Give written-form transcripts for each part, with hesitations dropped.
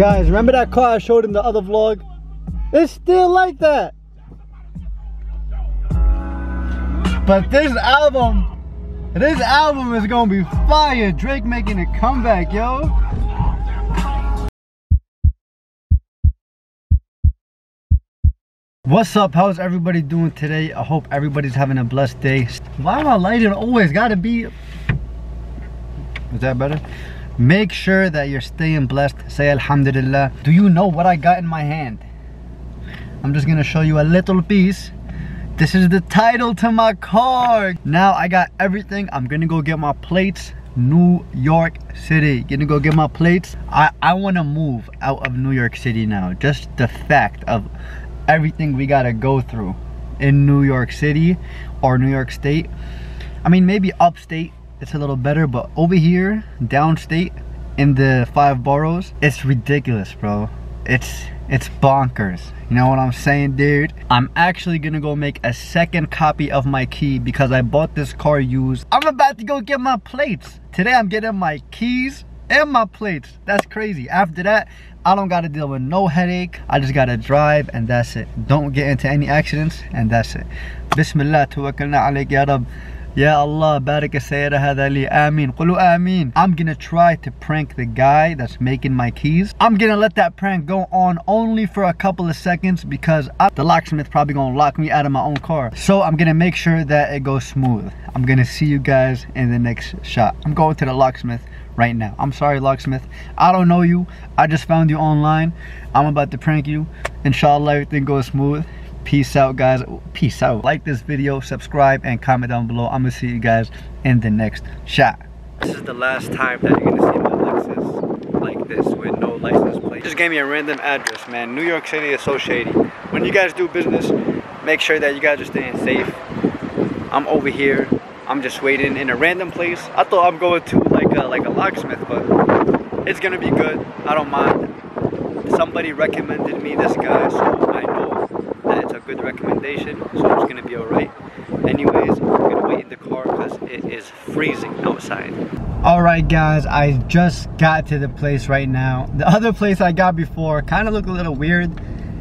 Guys, remember that car I showed in the other vlog? It's still like that. But this album is gonna be fire. Drake making a comeback, yo. What's up? How's everybody doing today? I hope everybody's having a blessed day. Why my lighting always gotta be... Is that better? Make sure that you're staying blessed. Say alhamdulillah. Do you know what I got in my hand? I'm just gonna show you a little piece. This is the title to my car. Now I got everything. I'm gonna go get my plates. New York City. Gonna go get my plates. I wanna move out of New York City now. Just the fact of everything we gotta go through in New York City or New York State. I mean, maybe upstate it's a little better, but over here downstate in the 5 boroughs, it's ridiculous, bro. It's bonkers, you know what I'm saying, dude? I'm actually gonna go make a second copy of my key because I bought this car used. I'm about to go get my plates today. I'm getting my keys and my plates. That's crazy. After that, I don't gotta deal with no headache. I just gotta drive and that's it. Don't get into any accidents and that's it. Bismillah, tawakkalna alayk ya Rabb. Ya Allah, baraka sayyida hadha li, ameen, qulu ameen. I'm gonna try to prank the guy that's making my keys. I'm gonna let that prank go on only for a couple of seconds because the locksmith probably gonna lock me out of my own car. So I'm gonna make sure that it goes smooth. I'm gonna see you guys in the next shot. I'm going to the locksmith right now. I'm sorry, locksmith, I don't know you. I just found you online. I'm about to prank you. Inshallah, everything goes smooth. Peace out, guys. Peace out. Like this video, subscribe, and comment down below. I'm gonna see you guys in the next shot. This is the last time that you're gonna see my Lexus like this with no license plate. Just gave me a random address, man. New York City is so shady. When you guys do business, make sure that you guys are staying safe. I'm over here. I'm just waiting in a random place. I thought I'm going to like a locksmith, but it's gonna be good. I don't mind. Somebody recommended me this guy, so I know that it's a good recommendation, so it's gonna be alright. Anyways, I'm gonna wait in the car because it is freezing outside. Alright guys, I just got to the place right now. The other place I got before kind of looked a little weird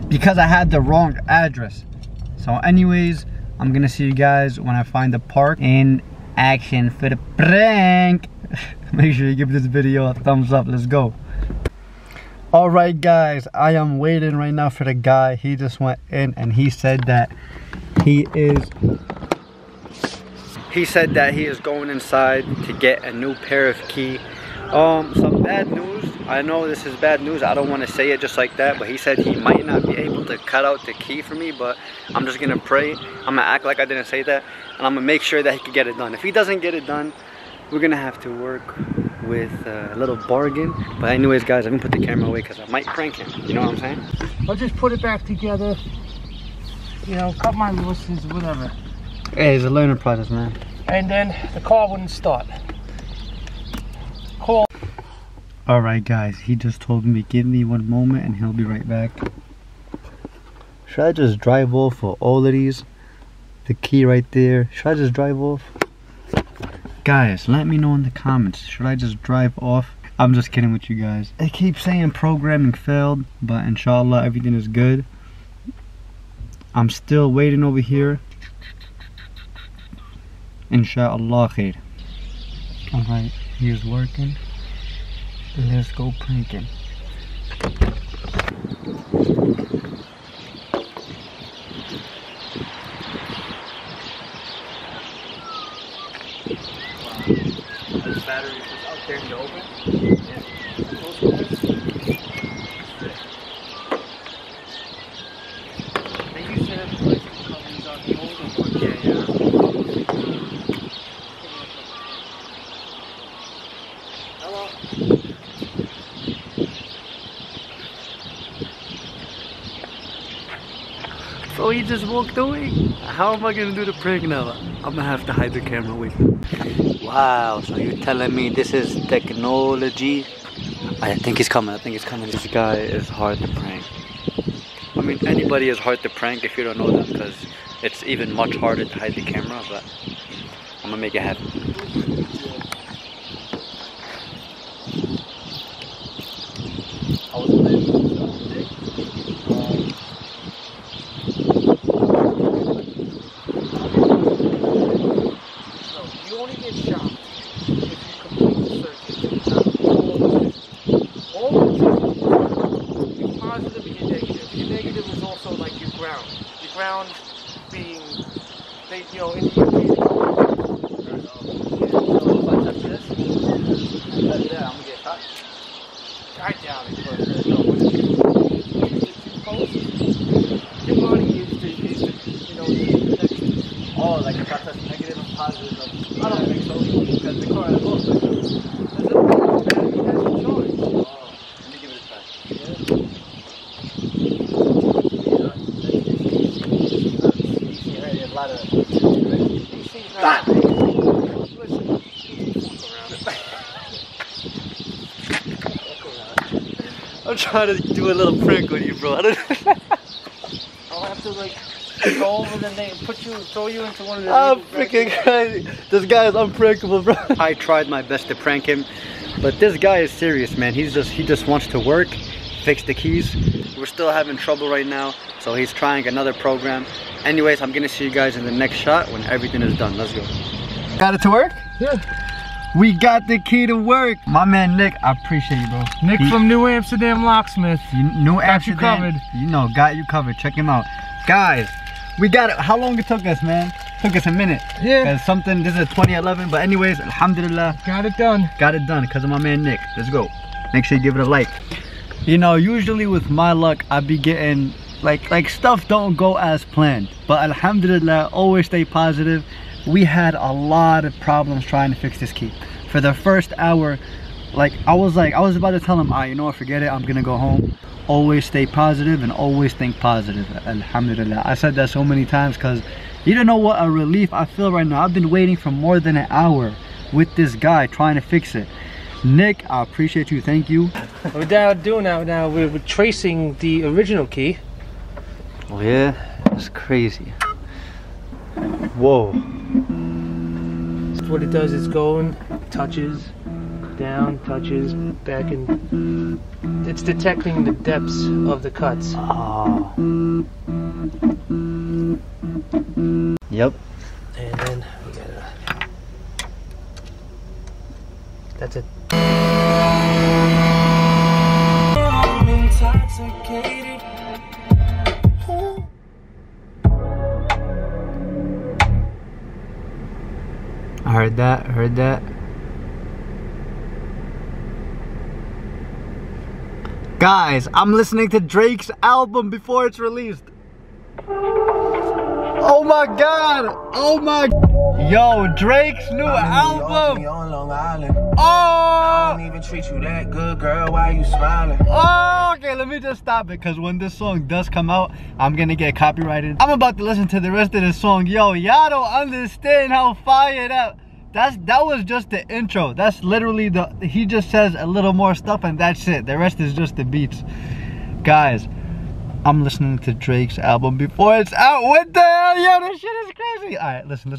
because I had the wrong address. So anyways, I'm gonna see you guys when I find the park in action for the prank. Make sure you give this video a thumbs up. Let's go. Alright guys, I am waiting right now for the guy. He just went in and he said that he is going inside to get a new pair of key. Some bad news. I know this is bad news. I don't want to say it just like that, but he said he might not be able to cut out the key for me, but I'm just gonna pray. I'm gonna act like I didn't say that and I'm gonna make sure that he can get it done. If he doesn't get it done, we're gonna have to work with a little bargain. But anyways guys, I'm gonna put the camera away because I might prank him, you know what I'm saying? I'll just put it back together, you know, cut my losses, whatever. Hey, it's a learning process, man. And then the car wouldn't start. Cool. Alright guys, he just told me give me one moment and he'll be right back. Should I just drive off for all of these? The key right there, should I just drive off? Guys, let me know in the comments, should I just drive off? I'm just kidding with you guys. They keep saying programming failed, but inshallah everything is good. I'm still waiting over here. Inshallah khair. Alright, he is working. Let's go pranking. So he just walked away. How am I gonna do the prank now? I'm gonna have to hide the camera away. Wow, so you're telling me this is technology? I think he's coming, I think he's coming. This guy is hard to prank. I mean, anybody is hard to prank if you don't know them, because it's even much harder to hide the camera, but I'm gonna make it happen. I was positive and your negative. Your negative is also like your ground. Your ground being, they, you know, in I doubt it, but it's too cold. Your body is to, you know, the oh, like if I touch negative and positive, I don't think so, because the car is also like that's a choice. Oh, let me give it a try. Yeah. Yeah, there's a lot of these things right now. I'm trying to do a little prank with you, bro. I'll have to like go over the name, put you, throw you into one of the. I'm freaking crazy. This guy is unprankable, bro. I tried my best to prank him, but this guy is serious, man. He just wants to work, fix the keys. We're still having trouble right now, so he's trying another program. Anyways, I'm gonna see you guys in the next shot when everything is done. Let's go. Got it to work? Yeah. We got the key to work. My man Nick, I appreciate you, bro. Nick from New Amsterdam Locksmith. New Amsterdam, you know, got you covered. Check him out. Guys, we got it. How long it took us, man? Took us a minute. Yeah. Something, this is 2011, but anyways, alhamdulillah. Got it done. Got it done, because of my man Nick. Let's go. Make sure you give it a like. You know, usually with my luck, I be getting, like stuff don't go as planned. But alhamdulillah, always stay positive. We had a lot of problems trying to fix this key. For the first hour, I was about to tell him, you know what, forget it, I'm gonna go home. Always stay positive and always think positive, alhamdulillah. I said that so many times because you don't know what a relief I feel right now. I've been waiting for more than an hour with this guy trying to fix it. Nick, I appreciate you, thank you. We're doing now, we're tracing the original key. Oh yeah, that's crazy. Whoa. What it does is going, touches, down, touches, back, and it's detecting the depths of the cuts. Oh. Yep. And then we got it. That's it. I'm intoxicated. I heard that, Guys, I'm listening to Drake's album before it's released. Oh my God, Yo, Drake's new album. Oh! I don't even treat you that good, girl, why you smiling? Oh, okay, let me just stop it, because when this song does come out, I'm gonna get copyrighted. I'm about to listen to the rest of the song. Yo, y'all don't understand how fire that was just the intro. That's literally he just says a little more stuff and that's it. The rest is just the beats. Guys, I'm listening to Drake's album before it's out. What the hell? Yo, this shit is crazy. All right, listen.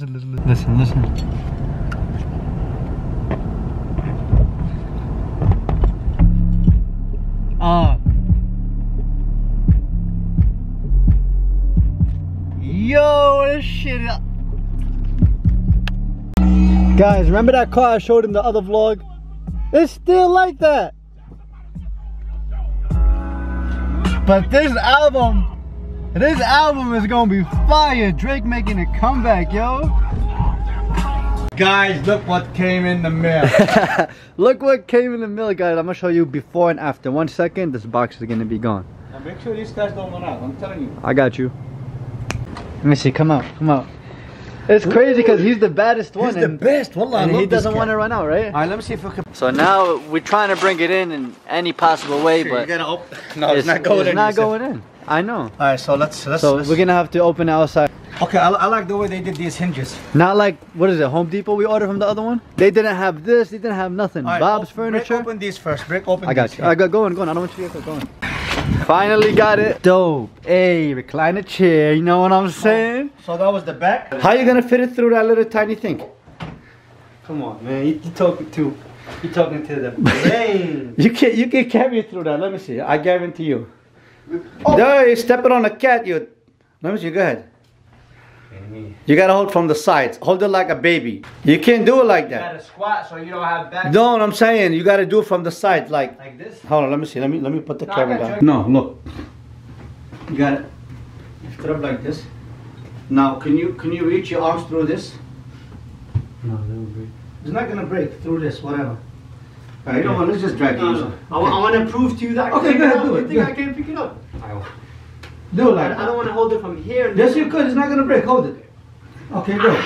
Yo, this shit is... Guys, remember that car I showed in the other vlog? It's still like that. But this album is gonna be fire. Drake making a comeback, yo. Guys, look what came in the mail. Look what came in the mail, guys. I'm gonna show you before and after. 1 second, this box is gonna be gone. Now make sure these guys don't run out, I'm telling you. I got you. Let me see, come out. It's crazy because he's the baddest one. He's the best, wallah. And he doesn't want to run out, right? All right, let me see if we can. So now we're trying to bring it in any possible way, but no, it's not going in. It's not going in. I know. All right, so let's. So we're gonna have to open outside. Okay, I like the way they did these hinges. Not like what is it, Home Depot? We ordered from the other one. They didn't have this. They didn't have nothing. Right, Bob's furniture. Break open these first. Break open. I got you. I got going. I don't want you to get going. Finally got it. Dope. Hey, recliner chair, you know what I'm saying? So that was the back. How you gonna fit it through that little tiny thing? Come on, man. You talking to the brain. you can carry it through that. Let me see. I guarantee you. Oh. There, you're stepping on a cat, you. Let me see. Go ahead. You gotta hold from the sides. Hold it like a baby. You can't do it like that. You gotta squat so you don't have back. No, I'm saying you gotta do it from the side, like this. Hold on, let me see. Let me put the camera down. No, look. You gotta lift it up like this. Now, can you reach your arms through this? No, they will break. It's not gonna break through this, whatever. All right, you don't want to just drag it. No. I want to prove to you that I can pick it up. You think I can't pick it up? Do it like that. I don't want to hold it from here. Yes, you could. It's not gonna break. Hold it. Okay, good.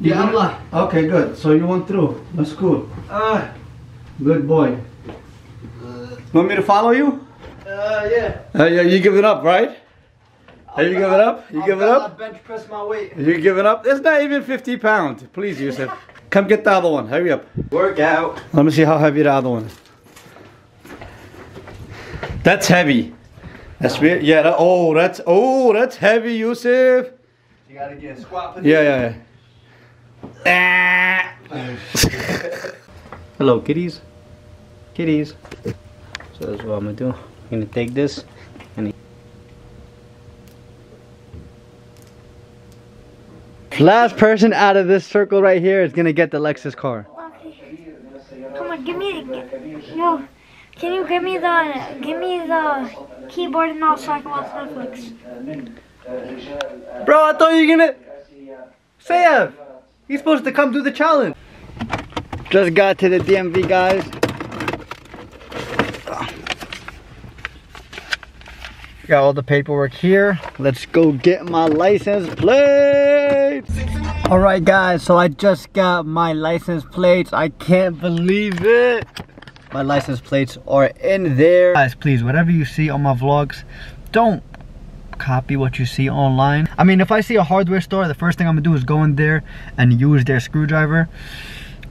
Yeah, I'm like. Okay, good. So you went through. That's cool. Good boy. Want me to follow you? Yeah. Yeah. You give it up, right? Are you giving up? You giving up? I bench press my weight. You giving up? It's not even 50 pounds. Please, Yousif. Come get the other one. Hurry up. Workout. Let me see how heavy the other one is. That's heavy. That's weird. Yeah. That, that's heavy, Yousif. You gotta get a squat. Yeah. Hello, kitties. Kitties. So that's what I'm gonna do. I'm gonna take this and last person out of this circle right here is gonna get the Lexus car. Come on, give me the. No, can you give me the keyboard and all so I can watch Netflix? Bro, I thought you were gonna... Sayaf! He's supposed to come do the challenge! Just got to the DMV, guys. Got all the paperwork here. Let's go get my license plate! Alright guys, so I just got my license plates. I can't believe it! My license plates are in there. Guys, please, whatever you see on my vlogs, don't copy what you see online. I mean, if I see a hardware store, the first thing I'm gonna do is go in there and use their screwdriver,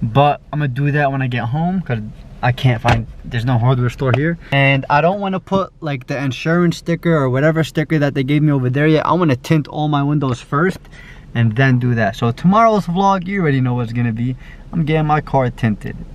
but I'm gonna do that when I get home because I can't find, there's no hardware store here, and I don't want to put like the insurance sticker or whatever sticker that they gave me over there yet. I want to tint all my windows first and then do that. So tomorrow's vlog, you already know what's gonna be. I'm getting my car tinted.